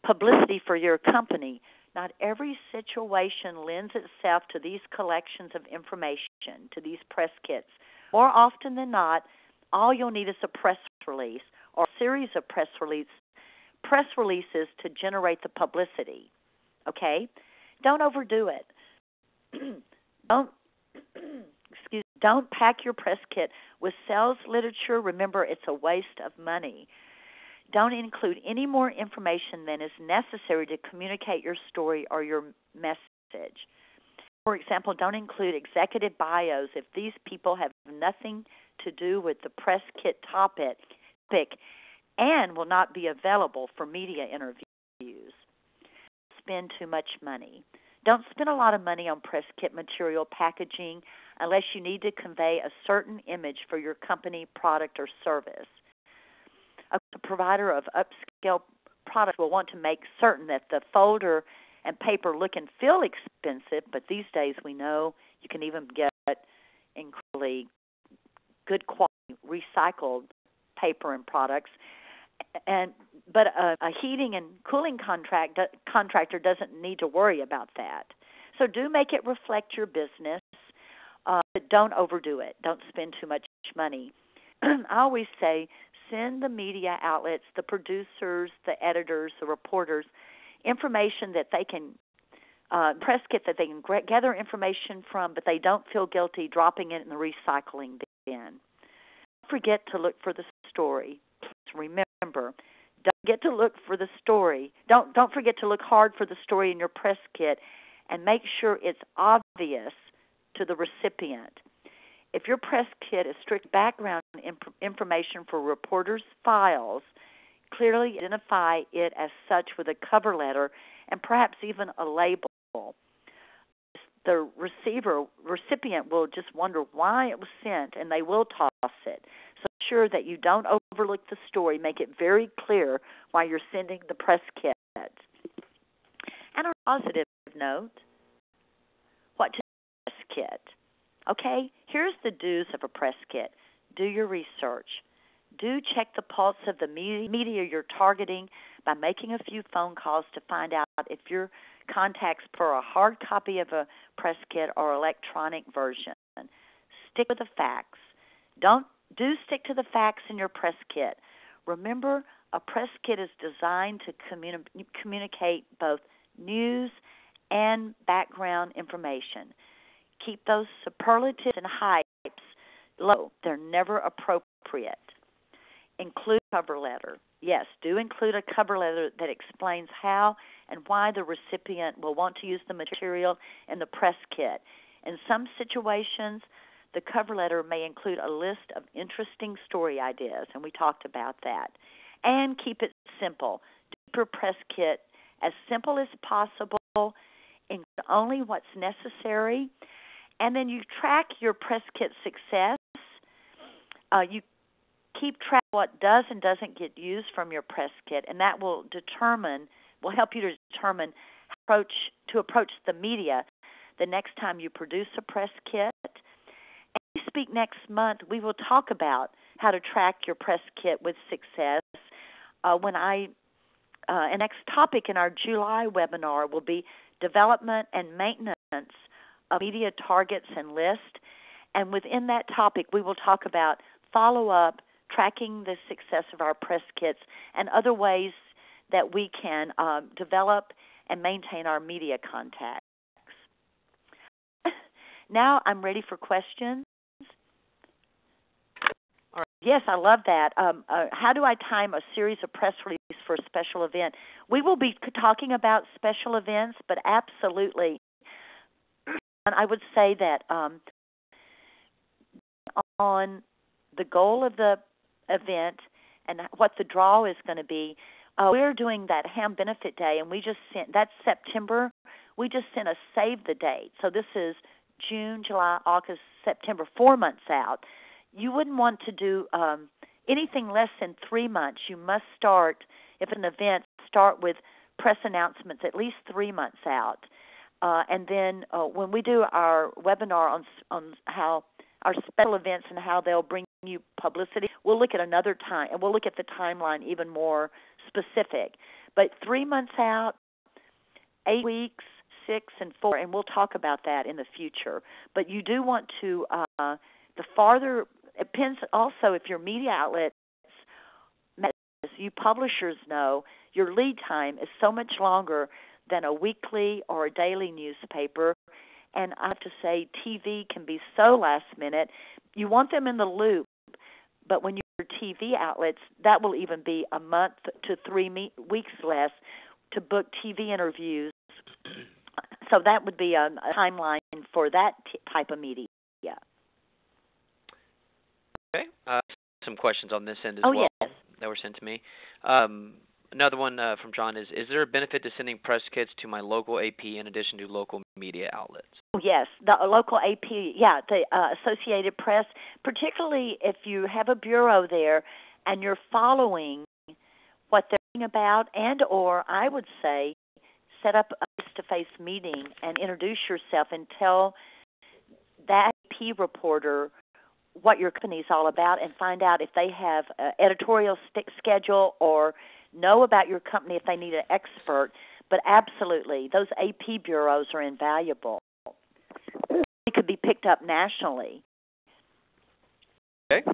publicity for your company. Not every situation lends itself to these collections of information, to these press kits. More often than not, all you'll need is a press release or a series of press releases to generate the publicity. Okay? Don't overdo it. Don't pack your press kit with sales literature. Remember, it's a waste of money. Don't include any more information than is necessary to communicate your story or your message. For example, don't include executive bios if these people have nothing to do with the press kit topic and will not be available for media interviews. Spend too much money. Don't spend a lot of money on press kit material packaging unless you need to convey a certain image for your company, product, or service. A provider of upscale products will want to make certain that the folder and paper look and feel expensive, but these days we know you can even get incredibly good quality recycled paper and products. But a heating and cooling contractor doesn't need to worry about that. So do make it reflect your business, but don't overdo it. Don't spend too much money. I always say send the media outlets, the producers, the editors, the reporters, information that they can press kit that they can gather information from, but they don't feel guilty dropping it in the recycling bin. Don't forget to look for the story. Remember, don't forget to look hard for the story in your press kit and make sure it's obvious to the recipient. If your press kit is strict background information for reporters' files, clearly identify it as such with a cover letter and perhaps even a label. The recipient will just wonder why it was sent, and they will toss it. So make sure that you don't overlook the story. Make it very clear why you're sending the press kit. And on a positive note, what to do with the press kit? Okay, here's the do's of a press kit. Do your research. Do check the pulse of the media you're targeting by making a few phone calls to find out if your contacts prefer a hard copy of a press kit or electronic version. Stick with the facts. Stick to the facts in your press kit. Remember, a press kit is designed to communicate both news and background information. Keep those superlatives and hypes low. They're never appropriate. Include a cover letter. Yes, do include a cover letter that explains how and why the recipient will want to use the material in the press kit. In some situations, the cover letter may include a list of interesting story ideas, and we talked about that. And keep it simple. Keep your press kit as simple as possible, include only what's necessary, and then you track your press kit success. You keep track of what does and doesn't get used from your press kit, and that will help you to determine how to approach the media the next time you produce a press kit. And we speak next month. We will talk about how to track your press kit with success. The next topic in our July webinar will be development and maintenance of media targets and lists. And within that topic, we will talk about follow-up, tracking the success of our press kits, and other ways that we can develop and maintain our media contacts. Now I'm ready for questions. All right. Yes, I love that. How do I time a series of press releases for a special event? We will be talking about special events, but absolutely. And I would say that on the goal of the event and what the draw is going to be, We're doing that Ham Benefit Day, and we just sent, that's September, we just sent a save the date. So this is June, July, August, September, 4 months out. You wouldn't want to do anything less than 3 months. You must start, if an event, start with press announcements at least 3 months out. And then when we do our webinar on how our special events and how they'll bring you publicity, we'll look at another time, and we'll look at the timeline even more specific. But 3 months out, 8 weeks, 6 and 4, and we'll talk about that in the future. But you do want to, the farther, it depends also if your media outlets, as you publishers know, your lead time is so much longer than a weekly or a daily newspaper. And I have to say, TV can be so last minute. You want them in the loop, but when you're TV outlets, that will even be a month to 3 weeks less to book TV interviews. So that would be a timeline for that type of media. Okay. Some questions on this end as well that were sent to me. Another one from John is there a benefit to sending press kits to my local AP in addition to local media outlets? Yes, the local AP, the Associated Press, particularly if you have a bureau there and you're following what they're talking about, and or I would say set up a face-to-face meeting and introduce yourself and tell that AP reporter what your company's all about and find out if they have an editorial schedule or know about your company if they need an expert. But absolutely, those AP bureaus are invaluable. They could be picked up nationally. Okay.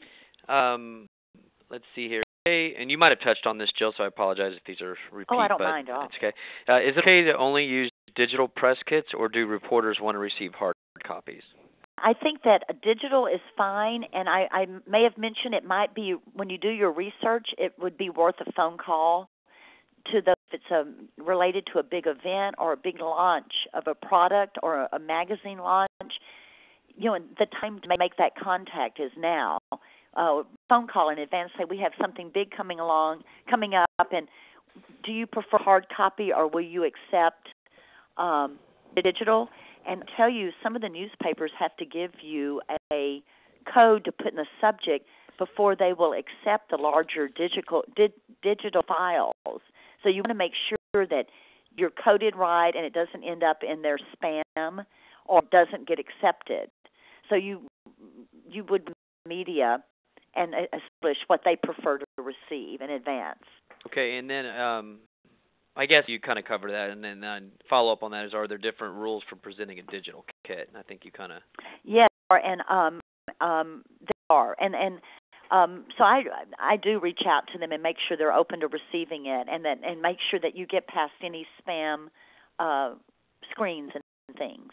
Let's see here. Hey, and you might have touched on this, Jill, so I apologize if these are repeats. Oh, I don't mind at all. It's okay. Is it okay to only use digital press kits, or do reporters want to receive hard copies? I think that digital is fine, and I may have mentioned it might be when you do your research, it would be worth a phone call to those if it's related to a big event or a big launch of a product or a magazine launch. You know, and the time to make that contact is now. Phone call in advance, say we have something big coming up, and do you prefer hard copy or will you accept the digital? And I tell you, some of the newspapers have to give you a code to put in the subject before they will accept the larger digital files. So you want to make sure that you're coded right and it doesn't end up in their spam or doesn't get accepted. So you would media and establish what they prefer to receive in advance. Okay, and then I guess you kind of cover that, and then follow up on that is, are there different rules for presenting a digital kit? And I think you kind of... Yeah, and there are. So I do reach out to them and make sure they're open to receiving it, and make sure that you get past any spam screens and things.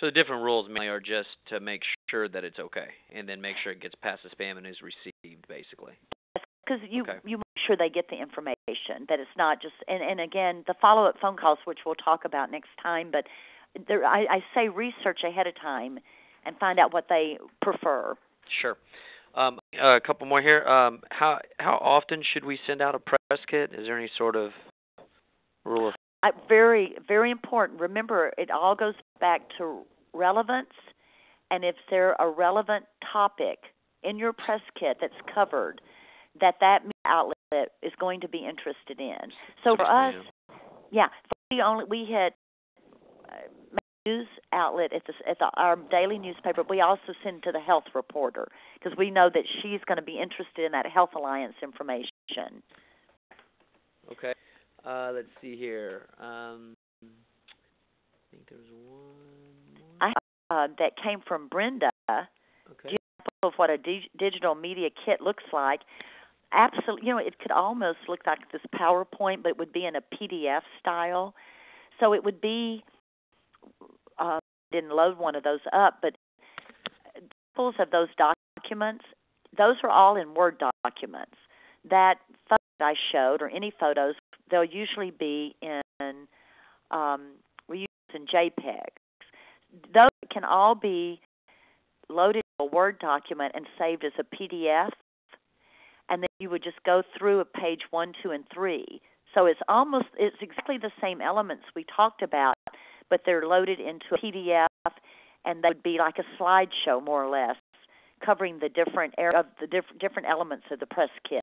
So the different rules mainly are just to make sure that it's okay, and then make sure it gets past the spam and is received, basically. Yes, because you make sure they get the information, that it's not just, and again, the follow-up phone calls, which we'll talk about next time, but there, I say research ahead of time and find out what they prefer. Sure. A couple more here. How often should we send out a press kit? Is there any sort of rule of... very, very important. Remember, it all goes back to relevance, and if there's a relevant topic in your press kit that's covered, that media outlet is going to be interested in. So for us, we hit news outlet at our daily newspaper. We also send to the health reporter because we know that she's going to be interested in that Health Alliance information. Okay. Let's see here. I think there was one more. I that came from Brenda. Okay. An example of what a digital media kit looks like. Absolutely, you know, it could almost look like this PowerPoint, but it would be in a PDF style. So it would be. Didn't load one of those up, but examples of those documents. Those are all in Word documents. That photo that I showed, or any photos. They'll usually be in we use in JPEGs. Those can all be loaded in a Word document and saved as a PDF, and then you would just go through a page 1, 2, and 3. So it's exactly the same elements we talked about, but they're loaded into a PDF, and they would be like a slideshow, more or less, covering the different different elements of the press kit.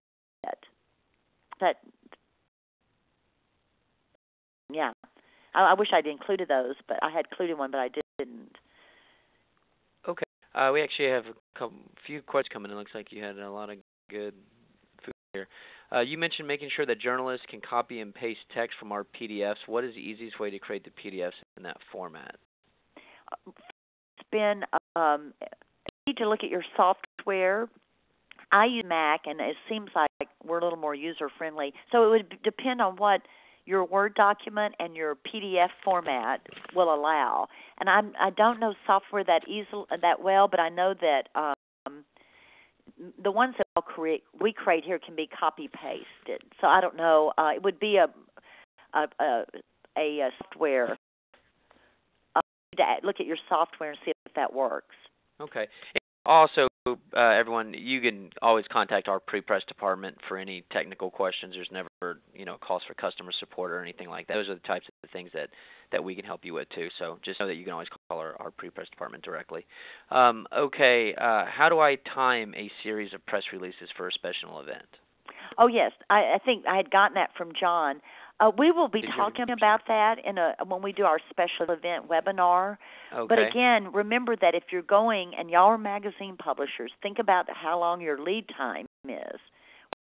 Yeah, I wish I'd included those, but I had included one, but I didn't. Okay, we actually have a few questions coming in. Looks like you had a lot of good food here. You mentioned making sure that journalists can copy and paste text from our PDFs. What is the easiest way to create the PDFs in that format? It's been you need to look at your software. I use Mac, and it seems like we're a little more user-friendly. So it would depend on what your Word document and your PDF format will allow. And I don't know software that well, but I know that the ones that we create here can be copy-pasted. So I don't know. It would be a software. Look at your software and see if that works. Okay. Also, everyone, you can always contact our pre-press department for any technical questions. There's never, calls for customer support or anything like that. Those are the types of things that we can help you with, too. So just know that you can always call our pre-press department directly. Okay, how do I time a series of press releases for a special event? Oh, yes. I think I had gotten that from John. We will be talking about that when we do our special event webinar. Okay. But again, remember that if you're going, and y'all are magazine publishers, think about how long your lead time is.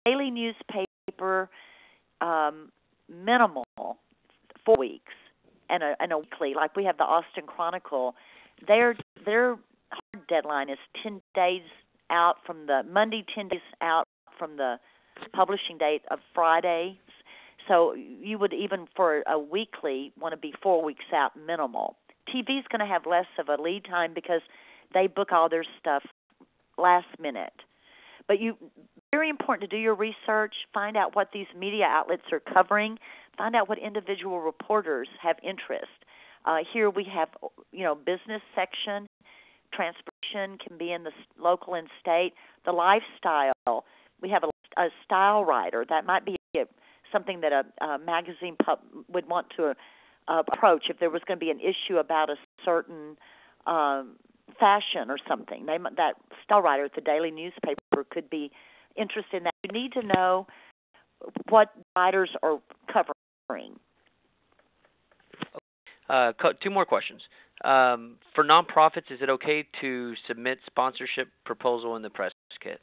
Daily newspaper, minimal, 4 weeks, and a weekly. Like we have the Austin Chronicle. Their hard deadline is 10 days out from the Monday, 10 days out from the publishing date of Friday. So you would, even for a weekly, want to be 4 weeks out minimal. TV's going to have less of a lead time because they book all their stuff last minute. But very important to do your research, find out what these media outlets are covering, find out what individual reporters have interest. Here we have, business section, transportation can be in the local and state, the lifestyle. We have a style writer. That might be something that a magazine pub would want to approach if there was going to be an issue about a certain fashion or something. That style writer at the daily newspaper could be interested in that. You need to know what writers are covering. Two more questions. For nonprofits, is it okay to submit sponsorship proposal in the press kit?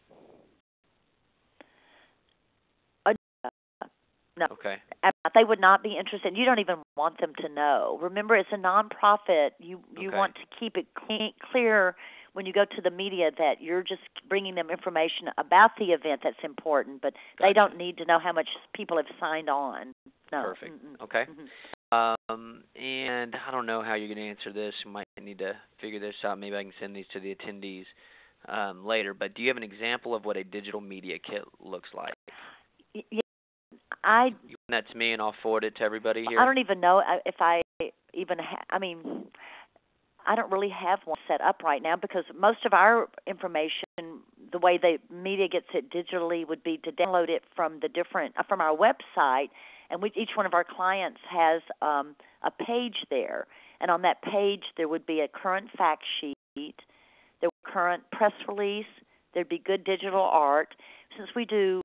No, okay. They would not be interested. You don't even want them to know. Remember, it's a nonprofit. You want to keep it clear when you go to the media that you're just bringing them information about the event that's important, but they don't need to know how much people have signed on. No. Perfect. Okay. And I don't know how you're going to answer this. You might need to figure this out. Maybe I can send these to the attendees later. But do you have an example of what a digital media kit looks like? Yeah. You send that to me, and I'll forward it to everybody here. I don't even know if I even I don't really have one set up right now because most of our information, the way the media gets it digitally, would be to download it from the different from our website, and each one of our clients has a page there, and on that page there would be a current fact sheet, there would be a current press release, there'd be good digital art. Since we do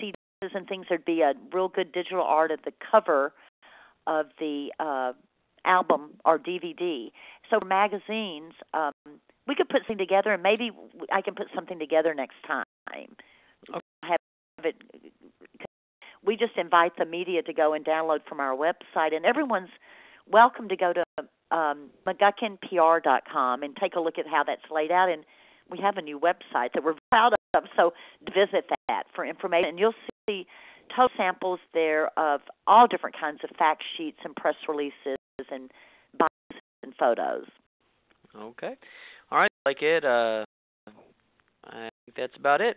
CDs and things, there'd be a real good digital art of the cover of the album or DVD. So for magazines, we could put something together, and maybe I can put something together next time. Okay. We just invite the media to go and download from our website, and everyone's welcome to go to mcguckinpr.com and take a look at how that's laid out, and we have a new website that we're proud of, so visit that for information. And you'll see total samples there of all different kinds of fact sheets and press releases and bios and photos. Okay. All right. Like it. I think that's about it.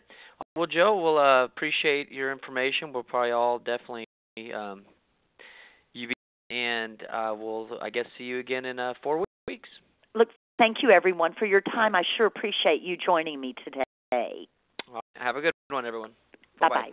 Well, Joe, we'll appreciate your information. We'll probably all definitely we'll, I guess, see you again in 4 weeks. Look. Thank you, everyone, for your time. I sure appreciate you joining me today. Well, have a good one, everyone. Bye-bye.